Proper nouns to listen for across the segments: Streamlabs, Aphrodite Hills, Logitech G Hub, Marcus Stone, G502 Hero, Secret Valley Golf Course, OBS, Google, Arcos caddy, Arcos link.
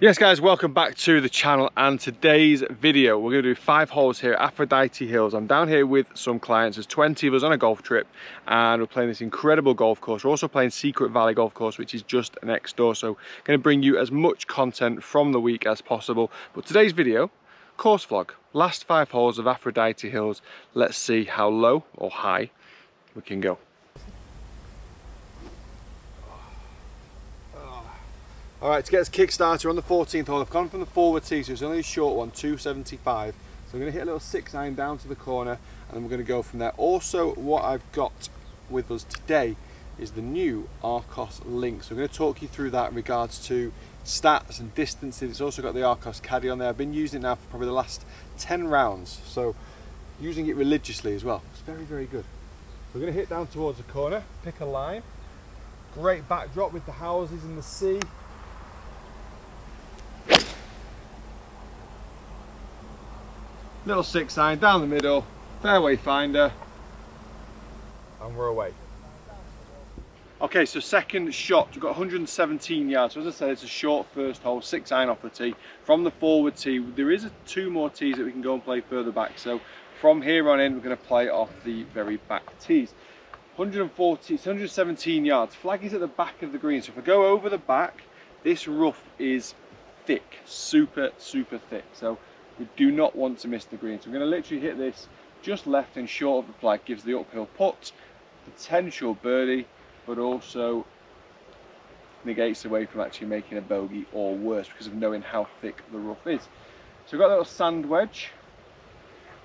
Yes guys, welcome back to the channel, and today's video we're going to do 5 holes here at Aphrodite Hills. I'm down here with some clients. There's 20 of us on a golf trip and we're playing this incredible golf course. We're also playing Secret Valley Golf Course, which is just next door, so going to bring you as much content from the week as possible. But today's video, course vlog, last 5 holes of Aphrodite Hills. Let's see how low or high we can go. All right, to get us kickstarter on the 14th hole, I've gone from the forward tee, so it's only a short one, 275. So I'm going to hit a little 6-iron down to the corner, and then we're going to go from there. Also, what I've got with us today is the new Arcos link. So I'm going to talk you through that in regards to stats and distances. It's also got the Arcos caddy on there. I've been using it now for probably the last 10 rounds, so using it religiously as well. It's very, very good. We're going to hit down towards the corner, pick a line. Great backdrop with the houses and the sea. Little 6-iron down the middle, fairway finder, and we're away. Okay, so second shot, we've got 117 yards. So as I said, it's a short first hole, 6-iron off the tee. From the forward tee, there is 2 more tees that we can go and play further back. So from here on in, we're going to play off the very back tees. 117 yards. Flag is at the back of the green. So if I go over the back, this rough is thick, super, super thick. So we do not want to miss the green. So we're going to literally hit this just left and short of the flag. Gives the uphill putt, potential birdie, but also negates away from actually making a bogey or worse because of knowing how thick the rough is. So we've got a little sand wedge.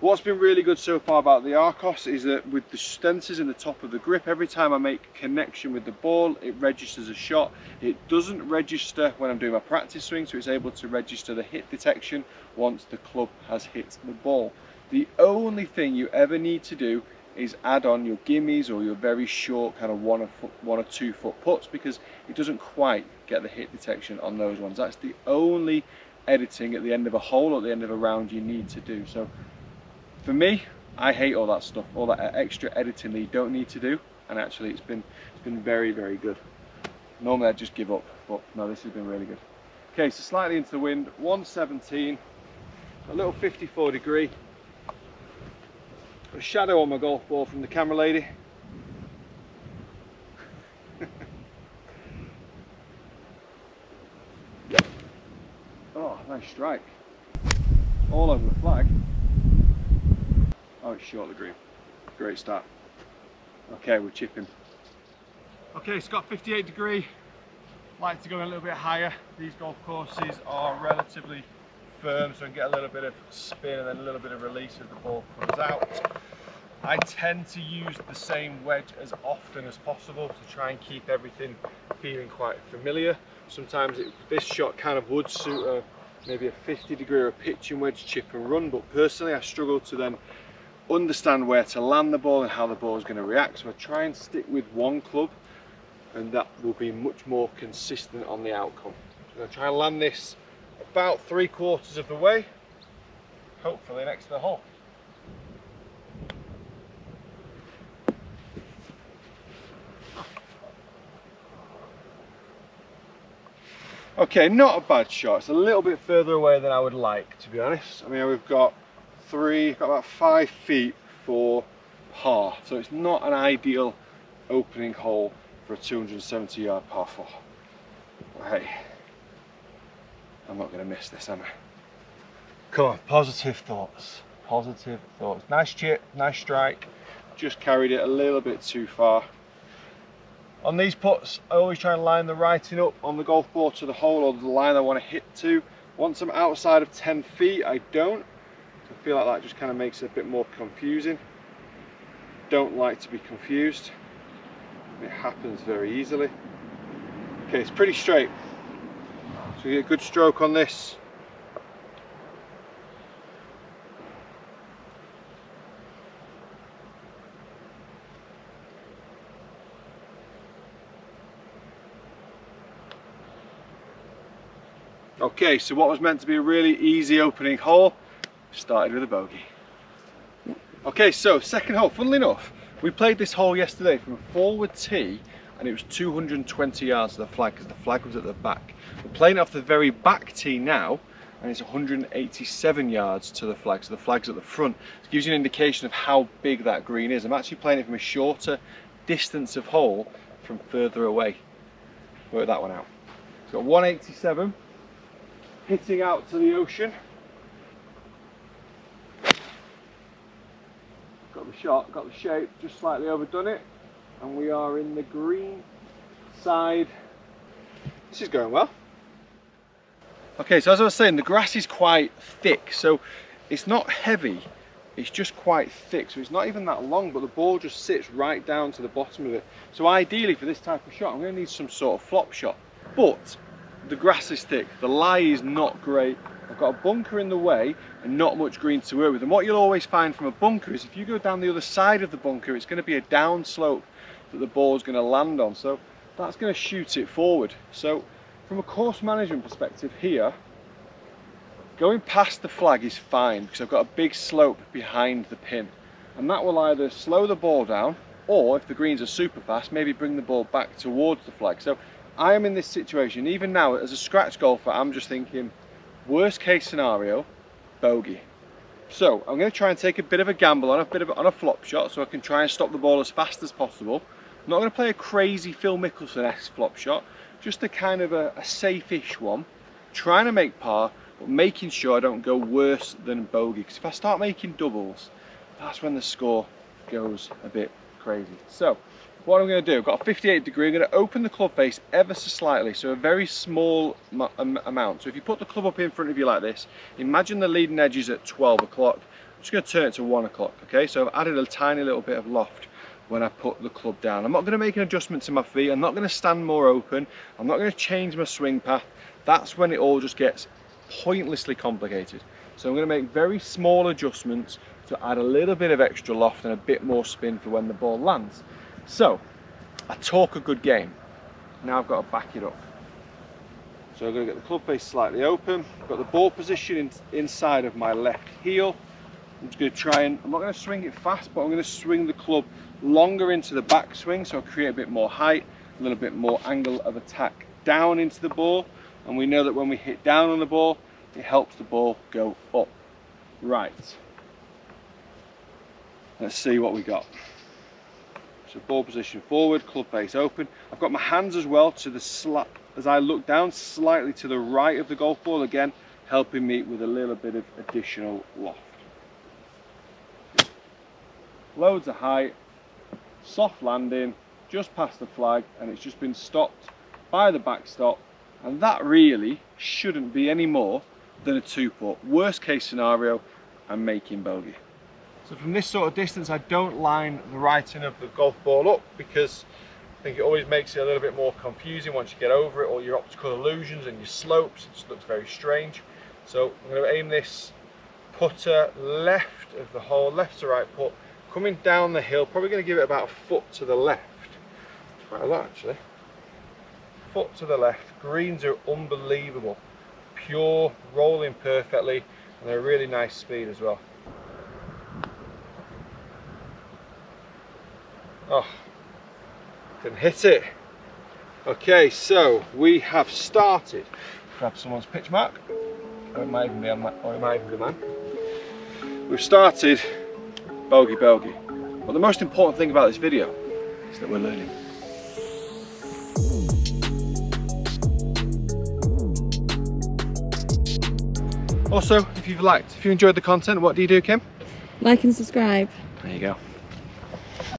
What's been really good so far about the Arcos is that with the sensors in the top of the grip, every time I make connection with the ball, it registers a shot. It doesn't register when I'm doing my practice swing, so it's able to register the hit detection once the club has hit the ball. The only thing you ever need to do is add on your gimmies or your very short kind of 1 or 2 foot putts, because it doesn't quite get the hit detection on those ones. That's the only editing at the end of a hole or at the end of a round you need to do. So for me, I hate all that stuff, all that extra editing that you don't need to do, and actually it's been very, very good. Normally I'd just give up, but no, this has been really good. Okay, so slightly into the wind, 117, a little 54 degree. Got a shadow on my golf ball from the camera lady. Oh, nice strike. All over the flag. Oh, it's short of the green. Great start. Okay, we're chipping. Okay, it's got 58 degree. Like to go a little bit higher. These golf courses are relatively firm, so I can get a little bit of spin and then a little bit of release as the ball comes out. I tend to use the same wedge as often as possible to try and keep everything feeling quite familiar. Sometimes this shot kind of would suit maybe a 50 degree or a pitching wedge chip and run, but personally I struggle to then understand where to land the ball and how the ball is going to react, so I try and stick with one club, and that will be much more consistent on the outcome. So I'm going to try and land this about 3/4 of the way, hopefully next to the hole. Okay, not a bad shot. It's a little bit further away than I would like, to be honest. I mean, we've got about 5 feet for par, so it's not an ideal opening hole for a 270 yard par 4. But hey, I'm not going to miss this, am I? Come on, positive thoughts, positive thoughts. Nice chip, nice strike, just carried it a little bit too far. On these putts, I always try and line the writing up on the golf ball to the hole or the line I want to hit to. Once I'm outside of 10 feet, I don't. I feel like that just kind of makes it a bit more confusing. Don't like to be confused. It happens very easily. Okay, it's pretty straight. So you get a good stroke on this. Okay, so what was meant to be a really easy opening hole started with a bogey. Okay, so second hole, funnily enough, we played this hole yesterday from a forward tee and it was 220 yards to the flag because the flag was at the back. We're playing off the very back tee now, and it's 187 yards to the flag, so the flag's at the front. It gives you an indication of how big that green is. I'm actually playing it from a shorter distance of hole from further away. Work that one out. It's got 187, hitting out to the ocean. Got the shot, got the shape, just slightly overdone it, and we are in the green side. This is going well. Okay, so as I was saying, the grass is quite thick, so it's not heavy, it's just quite thick, so it's not even that long, but the ball just sits right down to the bottom of it. So ideally for this type of shot, I'm going to need some sort of flop shot. But the grass is thick, the lie is not great, I've got a bunker in the way and not much green to work with. And what you'll always find from a bunker is if you go down the other side of the bunker, it's going to be a down slope that the ball's going to land on, so that's going to shoot it forward. So from a course management perspective here, going past the flag is fine because I've got a big slope behind the pin, and that will either slow the ball down or, if the greens are super fast, maybe bring the ball back towards the flag. So I am in this situation, even now as a scratch golfer, I'm just thinking worst case scenario, bogey. So I'm going to try and take a bit of a gamble on a flop shot so I can try and stop the ball as fast as possible. I'm not going to play a crazy Phil Mickelson-esque flop shot, just a kind of a safe-ish one, trying to make par, but making sure I don't go worse than bogey, because if I start making doubles, that's when the score goes a bit crazy. So what I'm going to do, I've got a 58 degree, I'm going to open the club face ever so slightly, so a very small amount. So if you put the club up in front of you like this, imagine the leading edge is at 12 o'clock, I'm just going to turn it to 1 o'clock, okay? So I've added a tiny little bit of loft when I put the club down. I'm not going to make an adjustment to my feet, I'm not going to stand more open, I'm not going to change my swing path. That's when it all just gets pointlessly complicated. So I'm going to make very small adjustments to add a little bit of extra loft and a bit more spin for when the ball lands. So I talk a good game. Now I've got to back it up. So I'm going to get the club face slightly open, got the ball position inside of my left heel. I'm just going to try and, I'm not going to swing it fast, but I'm going to swing the club longer into the backswing, so I'll create a bit more height, a little bit more angle of attack down into the ball, and we know that when we hit down on the ball, it helps the ball go up. Right, let's see what we got. So ball position forward, club face open. I've got my hands as well to the slap as I look down, slightly to the right of the golf ball, again helping me with a little bit of additional loft. Loads of height, soft landing, just past the flag, and it's just been stopped by the backstop, and that really shouldn't be any more than a two-putt. Worst case scenario, I'm making bogey. So from this sort of distance, I don't line the right end of the golf ball up because I think it always makes it a little bit more confusing once you get over it, all your optical illusions and your slopes, it just looks very strange. So I'm going to aim this putter left of the hole, left to right putt, coming down the hill, probably going to give it about a foot to the left. Quite a lot actually. Foot to the left. Greens are unbelievable. Pure, rolling perfectly, and they're a really nice speed as well. Oh, can hit it. Okay, so we have started. Grab someone's pitch mark. Or it might even be on my, or it might even be mine. We've started. Bogey, bogey. But the most important thing about this video is that we're learning. Also, if you enjoyed the content, what do you do, Kim? Like and subscribe. There you go.